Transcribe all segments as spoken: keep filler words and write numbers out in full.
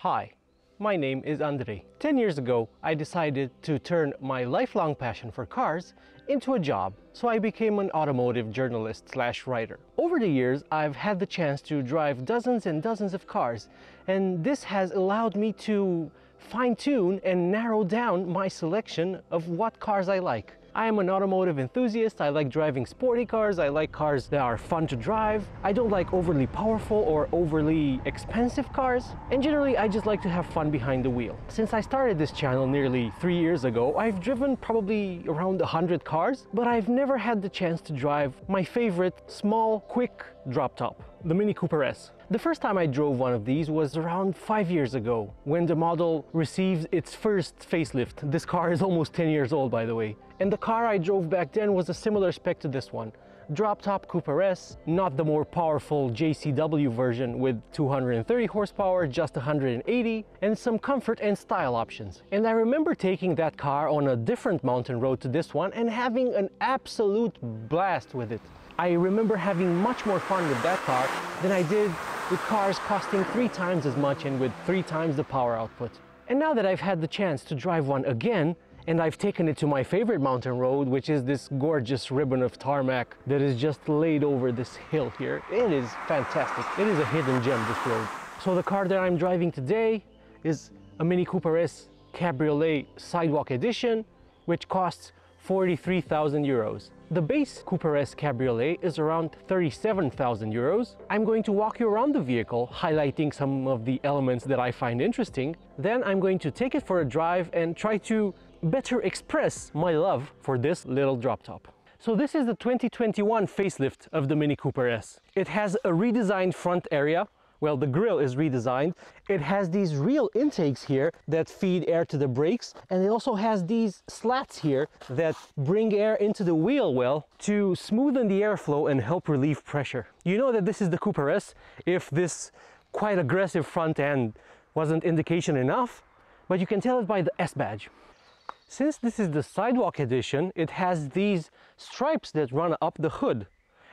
Hi, my name is Andrei. ten years ago, I decided to turn my lifelong passion for cars into a job, so I became an automotive journalist slash writer. Over the years, I've had the chance to drive dozens and dozens of cars, and this has allowed me to fine-tune and narrow down my selection of what cars I like. I am an automotive enthusiast. I like driving sporty cars. I like cars that are fun to drive. I don't like overly powerful or overly expensive cars. And generally, I just like to have fun behind the wheel. Since I started this channel nearly three years ago, I've driven probably around one hundred cars, but I've never had the chance to drive my favorite small, quick drop top, the Mini Cooper S. The first time I drove one of these was around five years ago, when the model received its first facelift. This car is almost ten years old, by the way. And the car I drove back then was a similar spec to this one. Drop-top Cooper S, not the more powerful J C W version with two hundred thirty horsepower, just one hundred eighty, and some comfort and style options. And I remember taking that car on a different mountain road to this one and having an absolute blast with it. I remember having much more fun with that car than I did with cars costing three times as much and with three times the power output. And now that I've had the chance to drive one again, and I've taken it to my favorite mountain road, which is this gorgeous ribbon of tarmac that is just laid over this hill here. It is fantastic. It is a hidden gem, this road. So the car that I'm driving today is a Mini Cooper S Cabriolet Sidewalk Edition, which costs forty-three thousand euros. The base Cooper S Cabriolet is around thirty-seven thousand euros. I'm going to walk you around the vehicle, highlighting some of the elements that I find interesting. Then I'm going to take it for a drive and try to better express my love for this little drop top. So this is the twenty twenty-one facelift of the Mini Cooper S. It has a redesigned front area. Well, the grille is redesigned. It has these real intakes here that feed air to the brakes, and it also has these slats here that bring air into the wheel well to smoothen the airflow and help relieve pressure. You know that this is the Cooper S. If this quite aggressive front end wasn't indication enough, but you can tell it by the S badge. Since this is the Sidewalk Edition, it has these stripes that run up the hood,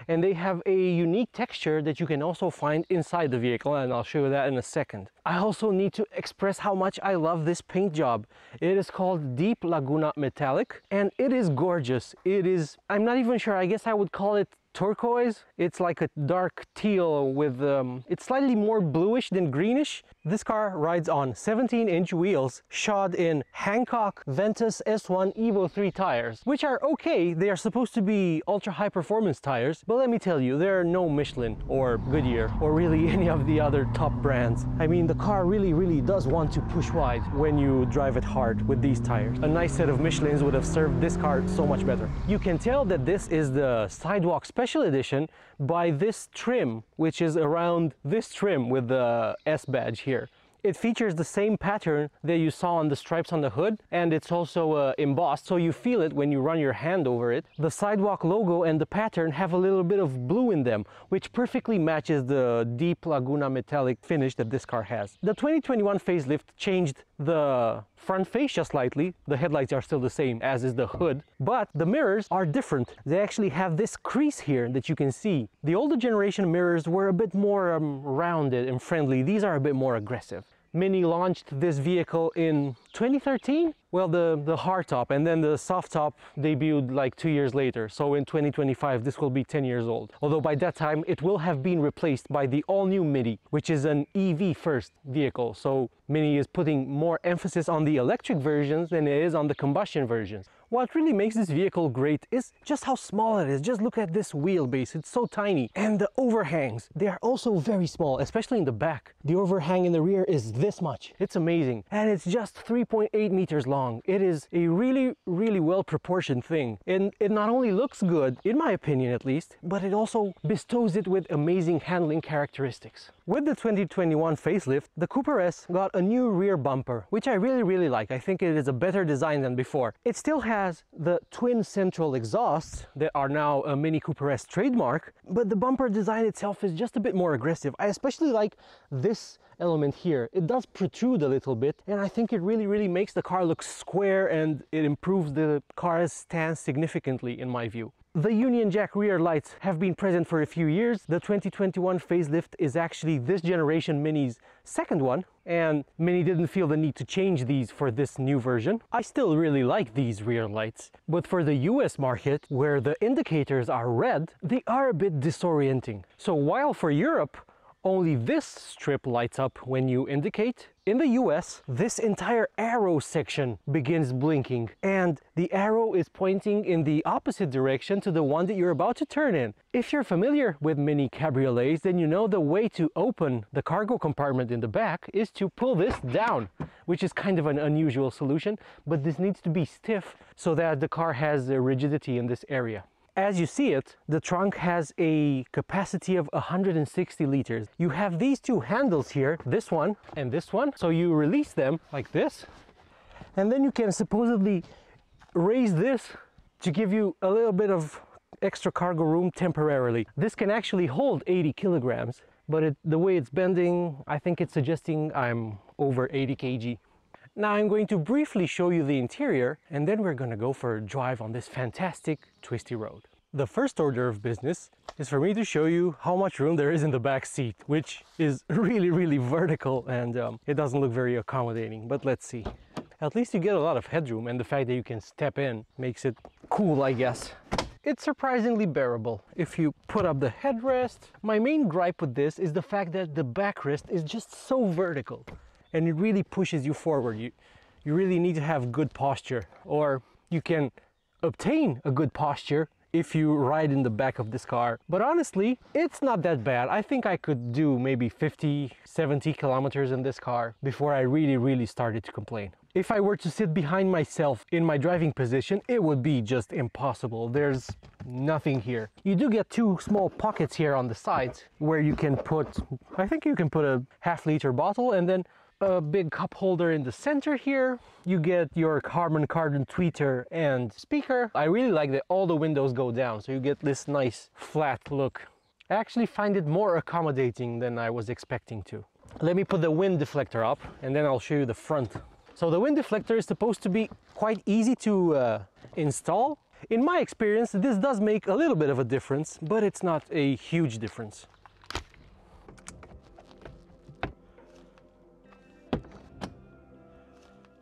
and they have a unique texture that you can also find inside the vehicle, and I'll show you that in a second. I also need to express how much I love this paint job. It is called Deep Laguna Metallic, and it is gorgeous. It is, I'm not even sure, I guess I would call it turquoise. It's like a dark teal with, um, it's slightly more bluish than greenish. This car rides on seventeen inch wheels shod in Hankook Ventus S one Evo three tires, which are okay. They are supposed to be ultra high performance tires, but let me tell you, there are no Michelin or Goodyear or really any of the other top brands. I mean, the car really, really does want to push wide when you drive it hard with these tires. A nice set of Michelins would have served this car so much better. You can tell that this is the Sidewalk Special Special Edition by this trim, which is around this trim with the S badge here. It features the same pattern that you saw on the stripes on the hood, and it's also uh, embossed, so you feel it when you run your hand over it. The Sidewalk logo and the pattern have a little bit of blue in them, which perfectly matches the Deep Laguna Metallic finish that this car has. The twenty twenty-one facelift changed the front fascia slightly. The headlights are still the same, as is the hood, but the mirrors are different. They actually have this crease here that you can see. The older generation mirrors were a bit more um, rounded and friendly. These are a bit more aggressive. Mini launched this vehicle in twenty thirteen. Well, the, the hard top and then the soft top debuted like two years later. So in twenty twenty-five, this will be ten years old. Although by that time, it will have been replaced by the all new Mini, which is an E V first vehicle. So Mini is putting more emphasis on the electric versions than it is on the combustion versions. What really makes this vehicle great is just how small it is. Just look at this wheelbase, it's so tiny. And the overhangs, they are also very small, especially in the back. The overhang in the rear is this much. It's amazing. And it's just three point eight meters long. It is a really, really well proportioned thing. And it not only looks good, in my opinion at least, but it also bestows it with amazing handling characteristics. With the twenty twenty-one facelift, the Cooper S got a new rear bumper, which I really, really like. I think it is a better design than before. It still has the twin central exhausts that are now a Mini Cooper S trademark, but the bumper design itself is just a bit more aggressive. I especially like this element here. It does protrude a little bit, and I think it really, really makes the car look square, and it improves the car's stance significantly in my view. The Union Jack rear lights have been present for a few years. The twenty twenty-one facelift is actually this generation Mini's second one, and Mini didn't feel the need to change these for this new version. I still really like these rear lights, but for the U S market, where the indicators are red, they are a bit disorienting. So while for Europe, only this strip lights up when you indicate, in the U S, this entire arrow section begins blinking, and the arrow is pointing in the opposite direction to the one that you're about to turn in. If you're familiar with Mini cabriolets, then you know the way to open the cargo compartment in the back is to pull this down, which is kind of an unusual solution, but this needs to be stiff so that the car has a rigidity in this area. As you see it, the trunk has a capacity of one hundred sixty liters. You have these two handles here, this one and this one. So you release them like this, and then you can supposedly raise this to give you a little bit of extra cargo room temporarily. This can actually hold eighty kilograms, but it, the way it's bending, I think it's suggesting I'm over eighty kilograms. Now I'm going to briefly show you the interior, and then we're going to go for a drive on this fantastic twisty road. The first order of business is for me to show you how much room there is in the back seat, which is really, really vertical, and um, it doesn't look very accommodating, but let's see. At least you get a lot of headroom, and the fact that you can step in makes it cool, I guess. It's surprisingly bearable if you put up the headrest. My main gripe with this is the fact that the backrest is just so vertical, and it really pushes you forward. You, you really need to have good posture, or you can obtain a good posture if you ride in the back of this car. But honestly, it's not that bad. I think I could do maybe fifty, seventy kilometers in this car before I really, really started to complain. If I were to sit behind myself in my driving position, it would be just impossible. There's nothing here. You do get two small pockets here on the sides where you can put, I think you can put a half liter bottle, and then a big cup holder in the center here. You get your Harman Kardon tweeter and speaker. I really like that all the windows go down, so you get this nice flat look. I actually find it more accommodating than I was expecting to. Let me put the wind deflector up, and then I'll show you the front. So the wind deflector is supposed to be quite easy to uh, install. In my experience, this does make a little bit of a difference, but it's not a huge difference.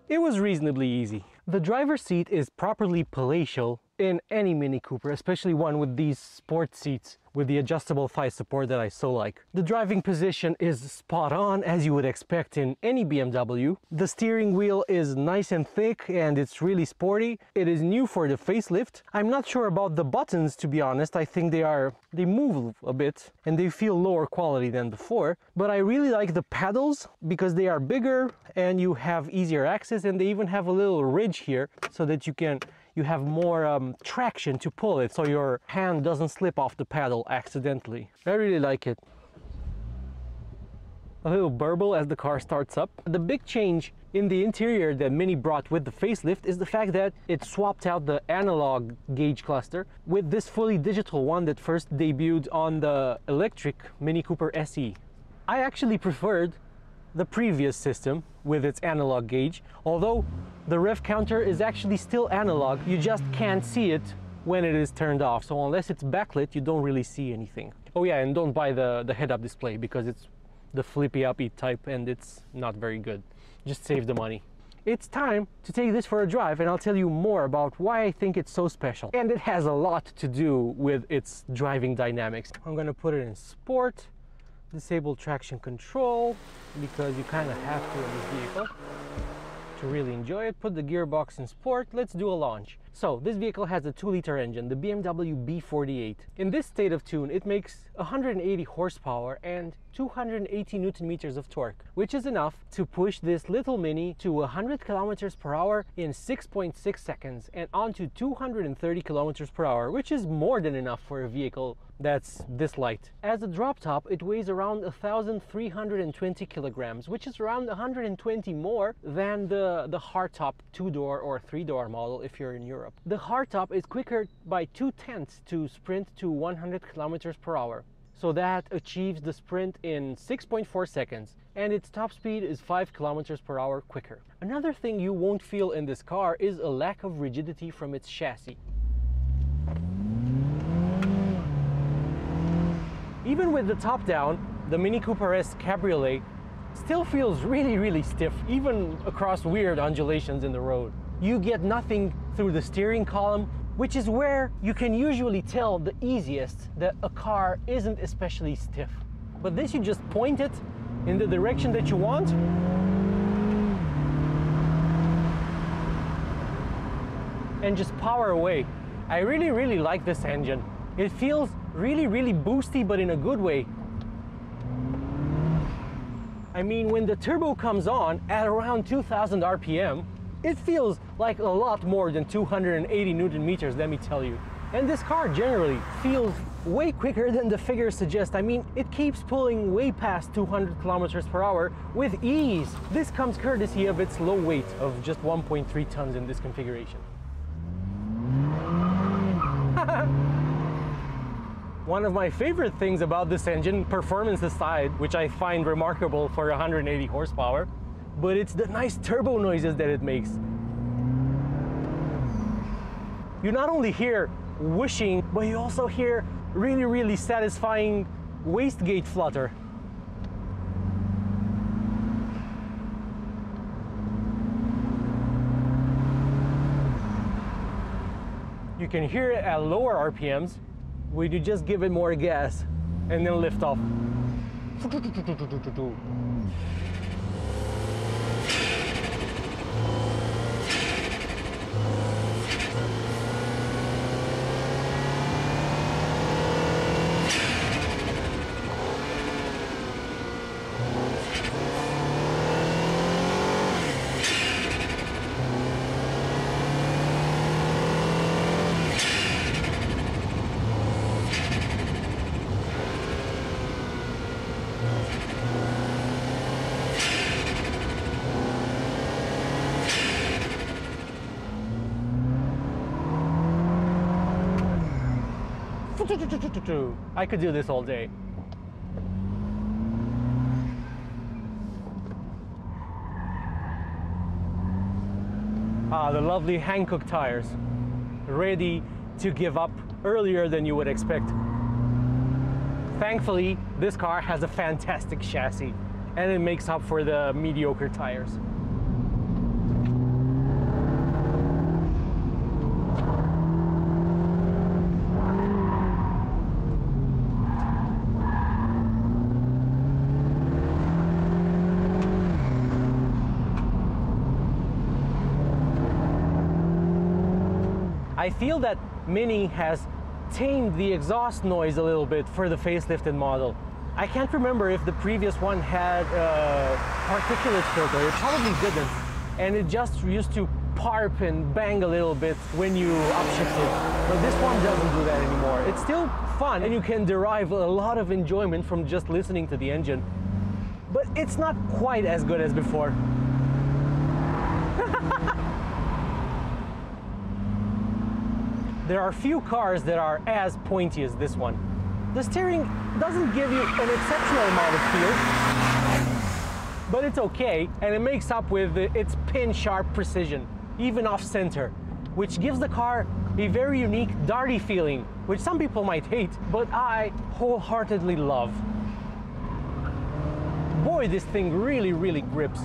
It was reasonably easy. The driver's seat is properly palatial in any Mini Cooper, especially one with these sport seats with the adjustable thigh support that I so like. The driving position is spot on, as you would expect in any B M W. The steering wheel is nice and thick, and it's really sporty. It is new for the facelift. I'm not sure about the buttons, to be honest. I think they are, they move a bit, and they feel lower quality than before. But I really like the paddles because they are bigger and you have easier access, and they even have a little ridge here so that you can you have more um, traction to pull it, so your hand doesn't slip off the paddle accidentally. I really like it. A little burble as the car starts up. The big change in the interior that Mini brought with the facelift is the fact that it swapped out the analog gauge cluster with this fully digital one that first debuted on the electric Mini Cooper S E. I actually preferred the previous system with its analog gauge, although the rev counter is actually still analog. You just can't see it when it is turned off, so unless it's backlit, you don't really see anything. Oh yeah, and don't buy the, the head-up display, because it's the flippy-uppy type and it's not very good. Just save the money. It's time to take this for a drive, and I'll tell you more about why I think it's so special. And it has a lot to do with its driving dynamics. I'm gonna put it in sport, disable traction control, because you kind of have to in this vehicle to really enjoy it. Put the gearbox in sport. Let's do a launch. So this vehicle has a two liter engine, the B M W B forty-eight. In this state of tune, it makes one hundred eighty horsepower and two hundred eighty newton meters of torque, which is enough to push this little Mini to one hundred kilometers per hour in six point six seconds and onto two hundred thirty kilometers per hour, which is more than enough for a vehicle that's this light. As a drop top, it weighs around one thousand three hundred twenty kilograms, which is around one hundred twenty more than the, the hardtop two-door or three-door model if you're in Europe. The hardtop is quicker by two tenths to sprint to one hundred kilometers per hour. So that achieves the sprint in six point four seconds, and its top speed is five kilometers per hour quicker. Another thing you won't feel in this car is a lack of rigidity from its chassis. Even with the top down, the Mini Cooper S Cabriolet still feels really, really stiff, even across weird undulations in the road. You get nothing through the steering column, which is where you can usually tell the easiest that a car isn't especially stiff. But this, you just point it in the direction that you want, and just power away. I really, really like this engine. It feels really, really boosty, but in a good way. I mean, when the turbo comes on at around two thousand R P M, it feels like a lot more than two hundred eighty Newton meters, let me tell you. And this car generally feels way quicker than the figures suggest. I mean, it keeps pulling way past two hundred kilometers per hour with ease. This comes courtesy of its low weight of just one point three tons in this configuration. One of my favorite things about this engine, performance aside, which I find remarkable for one hundred eighty horsepower, but it's the nice turbo noises that it makes. You not only hear whooshing, but you also hear really, really satisfying wastegate flutter. You can hear it at lower R P Ms, where you just give it more gas and then lift off. I could do this all day. Ah, the lovely Hankook tires, ready to give up earlier than you would expect. Thankfully, this car has a fantastic chassis, and it makes up for the mediocre tires. I feel that Mini has tamed the exhaust noise a little bit for the facelifted model. I can't remember if the previous one had a particulate filter. It probably didn't. And it just used to parp and bang a little bit when you upshifted. But this one doesn't do that anymore. It's still fun, and you can derive a lot of enjoyment from just listening to the engine. But it's not quite as good as before. There are few cars that are as pointy as this one. The steering doesn't give you an exceptional amount of feel, but it's okay, and it makes up with its pin-sharp precision, even off-center, which gives the car a very unique darty feeling, which some people might hate, but I wholeheartedly love. Boy, this thing really, really grips.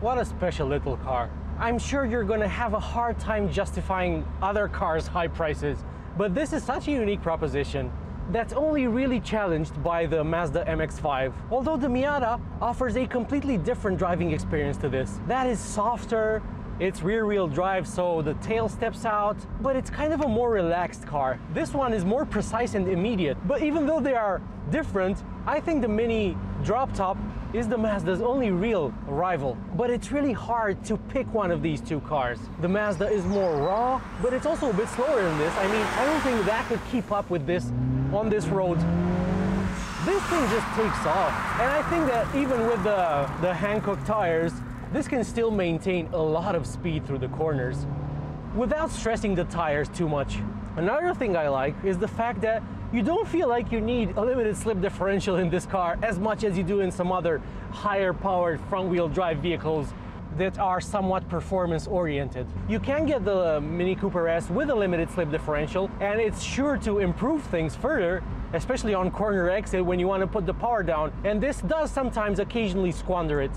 What a special little car. I'm sure you're going to have a hard time justifying other cars' high prices, but this is such a unique proposition that's only really challenged by the Mazda M X five, although the Miata offers a completely different driving experience to this. That is softer, it's rear-wheel drive, so the tail steps out, but it's kind of a more relaxed car. This one is more precise and immediate, but even though they are different, I think the Mini drop top is the Mazda's only real rival, but it's really hard to pick one of these two cars. The Mazda is more raw, but it's also a bit slower than this. I mean, I don't think that could keep up with this on this road. This thing just takes off, and I think that even with the, the Hankook tires, this can still maintain a lot of speed through the corners without stressing the tires too much. Another thing I like is the fact that you don't feel like you need a limited slip differential in this car as much as you do in some other higher powered front wheel drive vehicles. that are somewhat performance oriented. You can get the Mini Cooper S with a limited slip differential, and it's sure to improve things further, especially on corner exit when you want to put the power down, and this does sometimes occasionally squander it.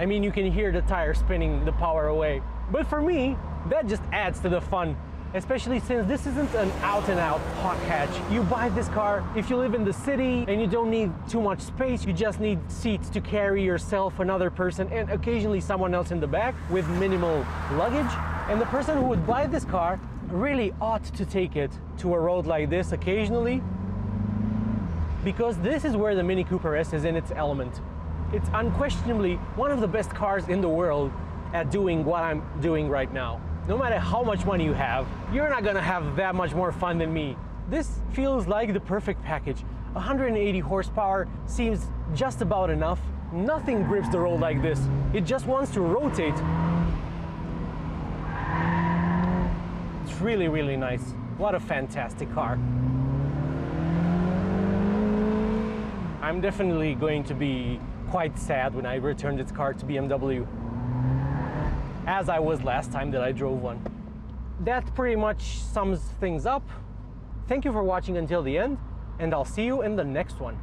I mean, you can hear the tire spinning the power away. But for me, that just adds to the fun, especially since this isn't an out-and-out hot hatch. You buy this car if you live in the city and you don't need too much space, you just need seats to carry yourself, another person, and occasionally someone else in the back with minimal luggage. And the person who would buy this car really ought to take it to a road like this occasionally, because this is where the Mini Cooper S is in its element. It's unquestionably one of the best cars in the world at doing what I'm doing right now. No matter how much money you have, you're not gonna have that much more fun than me. This feels like the perfect package. one hundred eighty horsepower seems just about enough. Nothing grips the road like this. It just wants to rotate. It's really, really nice. What a fantastic car. I'm definitely going to be quite sad when I return this car to B M W, as I was last time that I drove one. That pretty much sums things up. Thank you for watching until the end, and I'll see you in the next one.